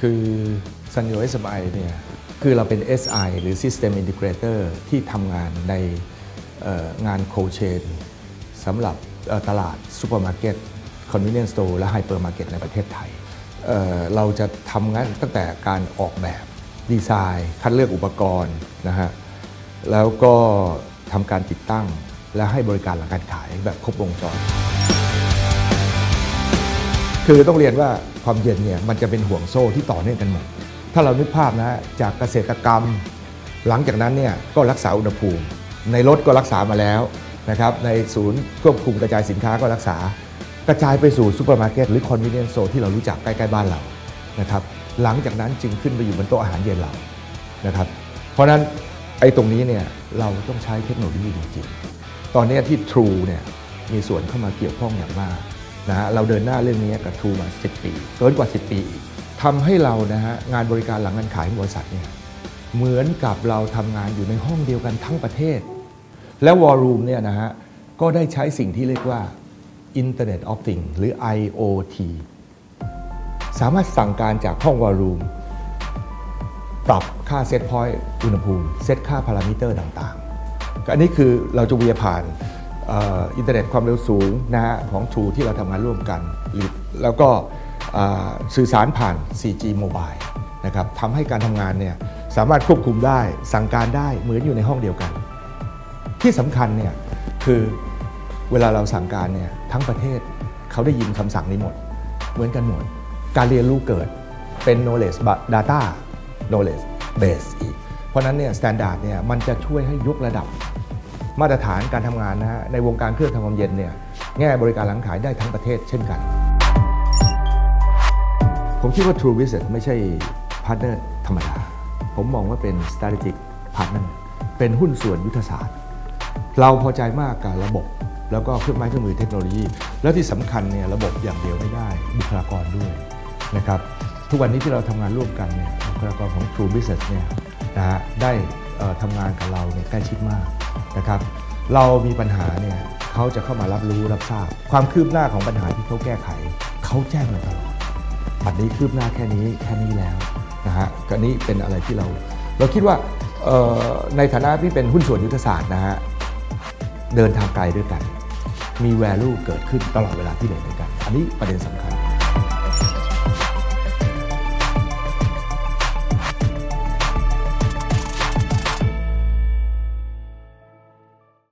คือซันโย SMI เนี่ยคือเราเป็น SI หรือ System Integrator ที่ทำงานในงานโคเชนสำหรับตลาดซูเปอร์มาร์เก็ต Convenience Store และไฮเปอร์มาร์เก็ตในประเทศไทย เราจะทำงานตั้งแต่การออกแบบดีไซน์คัดเลือกอุปกรณ์นะฮะแล้วก็ทำการติดตั้งและให้บริการหลังการขายแบบครบวงจรคือต้องเรียนว่าความเย็นเนี่ยมันจะเป็นห่วงโซ่ที่ต่อเนื่องกันหมดถ้าเรานึกภาพนะจากเกษตรกรรมหลังจากนั้นเนี่ยก็รักษาอุณหภูมิในรถก็รักษามาแล้วนะครับในศูนย์ควบคุมกระจายสินค้าก็รักษากระจายไปสู่ซูเปอร์มาร์เก็ตหรือคอนเวเนียนโซนที่เรารู้จักใกล้ๆบ้านเรานะครับหลังจากนั้นจึงขึ้นไปอยู่บนโต๊ะอาหารเย็นเรานะครับเพราะฉะนั้นไอ้ตรงนี้เนี่ยเราต้องใช้เทคโนโลยีจริงๆตอนนี้ที่ True เนี่ยมีส่วนเข้ามาเกี่ยวข้องอย่างมากนะฮะเราเดินหน้าเรื่องนี้กับ True มา10ปีเกินกว่า10ปีอีกทำให้เรานะฮะงานบริการหลังการขายของบริษัทเนี่ยเหมือนกับเราทำงานอยู่ในห้องเดียวกันทั้งประเทศและ War Room เนี่ยนะฮะก็ได้ใช้สิ่งที่เรียกว่า Internet of Things หรือ IoT สามารถสั่งการจากห้อง War Room ปรับค่าเซตพอยต์อุณหภูมิเซตค่าพารามิเตอร์ต่างๆอันนี้คือเราจะเวียผ่านอินเทอร์เน็ตความเร็วสูงนะฮะของ True ที่เราทำงานร่วมกันแล้วก็สื่อสารผ่าน 4G Mobile นะครับทำให้การทำงานเนี่ยสามารถควบคุมได้สั่งการได้เหมือนอยู่ในห้องเดียวกันที่สำคัญเนี่ยคือเวลาเราสั่งการเนี่ยทั้งประเทศเขาได้ยินคำสั่งนี้หมดเหมือนกันหมดการเรียนรู้เกิดเป็น knowledge data knowledge base อีกเพราะนั้นเนี่ย standard เนี่ยมันจะช่วยให้ยกระดับมาตรฐานการทำงานนะฮะในวงการเครื่องทำความเย็นเนี่ยแง่บริการหลังขายได้ทั้งประเทศเช่นกันผมคิดว่า TrueVisit ไม่ใช่พาร์ทเนอร์ธรรมดาผมมองว่าเป็น strategic partner เป็นหุ้นส่วนยุทธศาสตร์เราพอใจมากกับระบบแล้วก็เครื่องไม้เครื่องมือเทคโนโลยีแล้วที่สำคัญเนี่ยระบบอย่างเดียวไม่ได้บุคลากรด้วยนะครับทุกวันนี้ที่เราทำงานร่วมกันเนี่ยบุคลากรของ TrueVisit เนี่ยนะฮะได้ทำงานกับเราเนี่ยใกล้ชิดมากนะครับเรามีปัญหาเนี่ยเขาจะเข้ามารับรู้รับทราบความคืบหน้าของปัญหาที่เขาแก้ไขเขาแจ้งมาตลอดบัดนี้คืบหน้าแค่นี้แล้วนะฮะก็นี้เป็นอะไรที่เราคิดว่าในฐานะที่เป็นหุ้นส่วนยุทธศาสตร์นะฮะเดินทางไกลด้วยกันมี value เกิดขึ้นตลอดเวลาที่เดินด้วยกันอันนี้ประเด็นสำคัญ